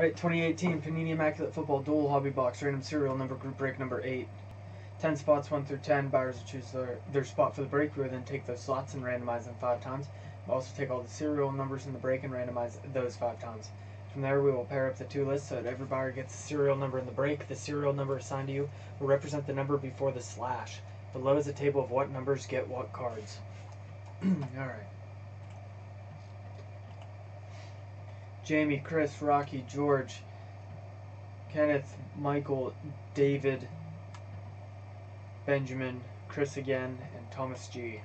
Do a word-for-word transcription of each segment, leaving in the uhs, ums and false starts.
Alright, twenty eighteen Panini Immaculate Football Dual Hobby Box, random serial number, group break number eight. ten spots, one through ten. Buyers will choose their, their spot for the break. We will then take those slots and randomize them five times. We'll also take all the serial numbers in the break and randomize those five times. From there, we will pair up the two lists so that every buyer gets the serial number in the break. The serial number assigned to you will represent the number before the slash. Below is a table of what numbers get what cards. Alright. Jamie, Chris, Rocky, George, Kenneth, Michael, David, Benjamin, Chris again, and Thomas G.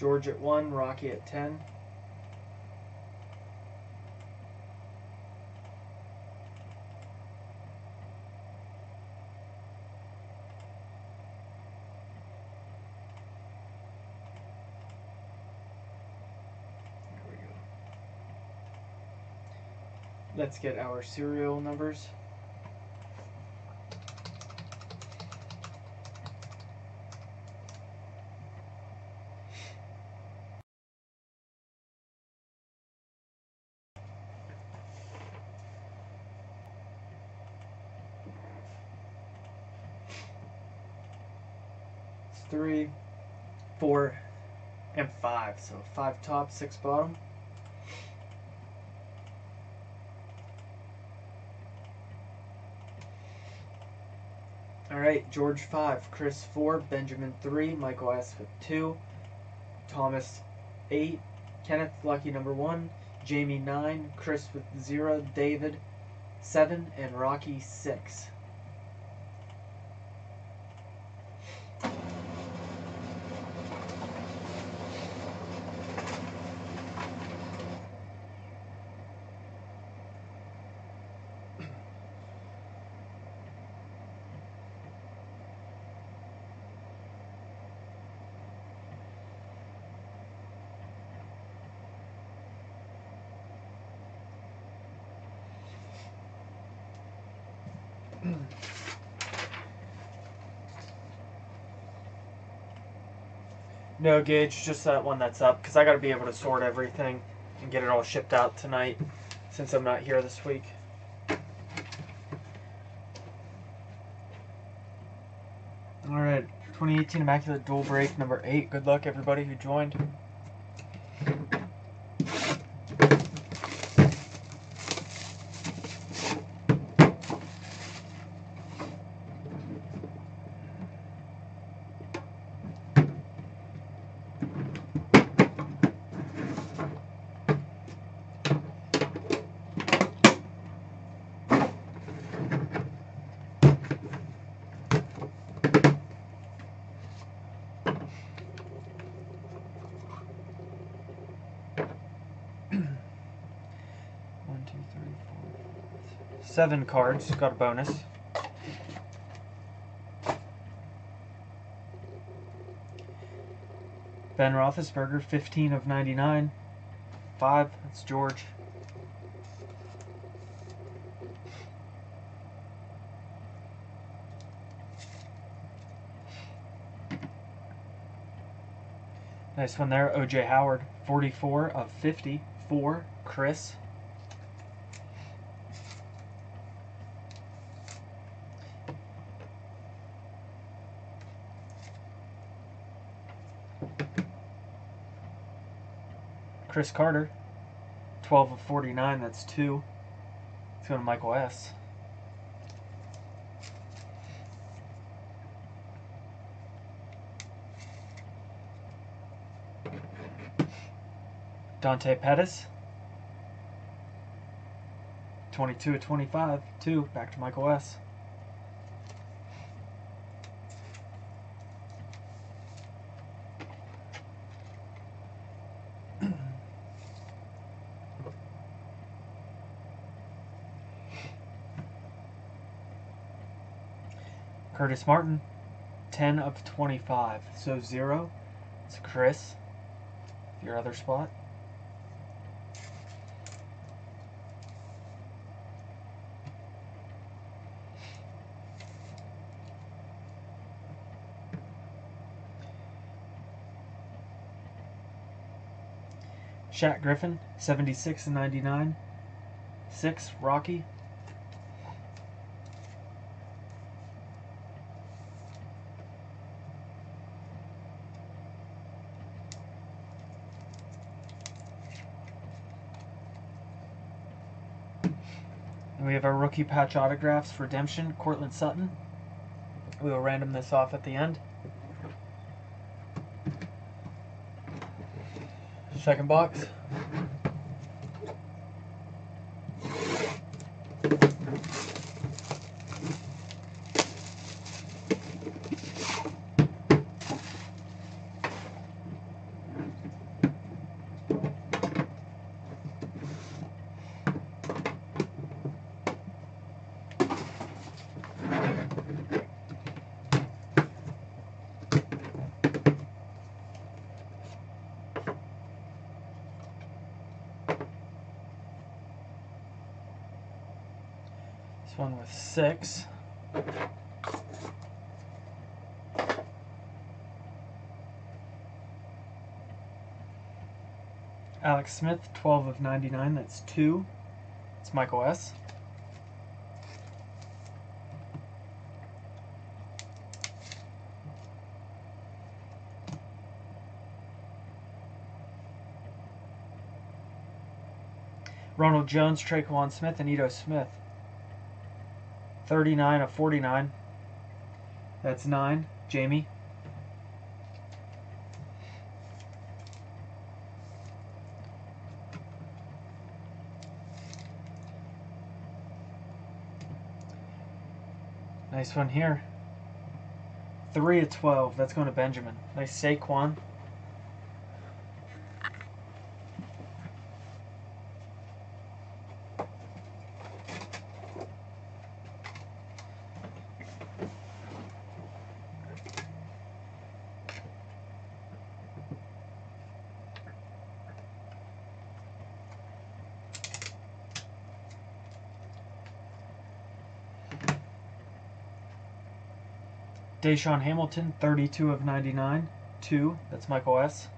George at one, Rocky at ten. Let's get our serial numbers. It's three, four, and five. So five top, six bottom. Alright, George five, Chris four, Benjamin three, Michael S with two, Thomas eight, Kenneth Lucky number one, Jamie nine, Chris with zero, David seven, and Rocky six. No, Gage, just that one that's up, because I got to be able to sort everything and get it all shipped out tonight since I'm not here this week. Alright, twenty eighteen Immaculate Dual Break number eight. Good luck, everybody who joined. Seven cards, got a bonus. Ben Roethlisberger, fifteen of ninety-nine. Five, that's George. Nice one there, O J Howard, forty-four of fifty. Four, Chris. Chris Carter, twelve of forty-nine, that's two. Let's go to Michael S. Dante Pettis, twenty-two of twenty-five, two, back to Michael S. Curtis Martin, ten of twenty-five, so zero. It's Chris, your other spot. Shaq Griffin, seventy-six and ninety-nine. Six, Rocky. And we have our rookie patch autographs for redemption, Courtland Sutton. We will random this off at the end. Second box. One with six. Alex Smith, twelve of ninety-nine. That's two. It's Michael S. Ronald Jones, Traquan Smith, and Ito Smith. thirty-nine of forty-nine. That's nine. Jamie. Nice one here. three of twelve. That's going to Benjamin. Nice Saquon. DeShaun Hamilton, thirty-two of ninety-nine, two, that's Michael S.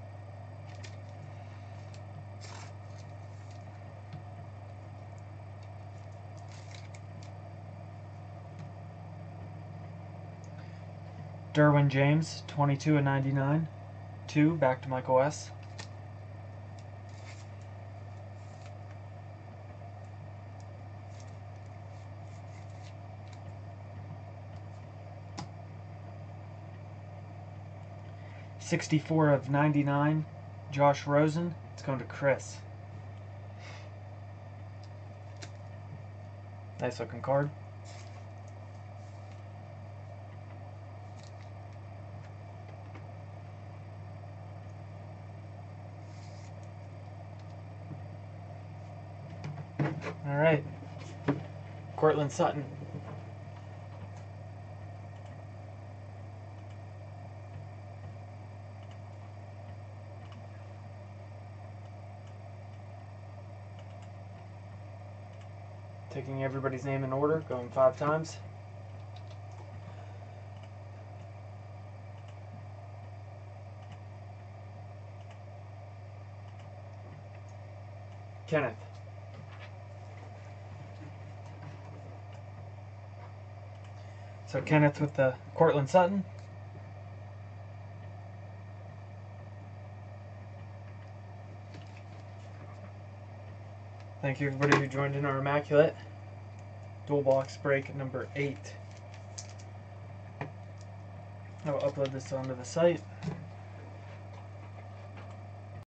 Derwin James, twenty-two of ninety-nine, two, back to Michael S. sixty-four of ninety-nine, Josh Rosen. It's going to Chris. Nice looking card. All right. Courtland Sutton. Taking everybody's name in order, going five times. Kenneth. So Kenneth with the Courtland Sutton. Thank you everybody who joined in our Immaculate. Dual box break number eight. I will upload this onto the site.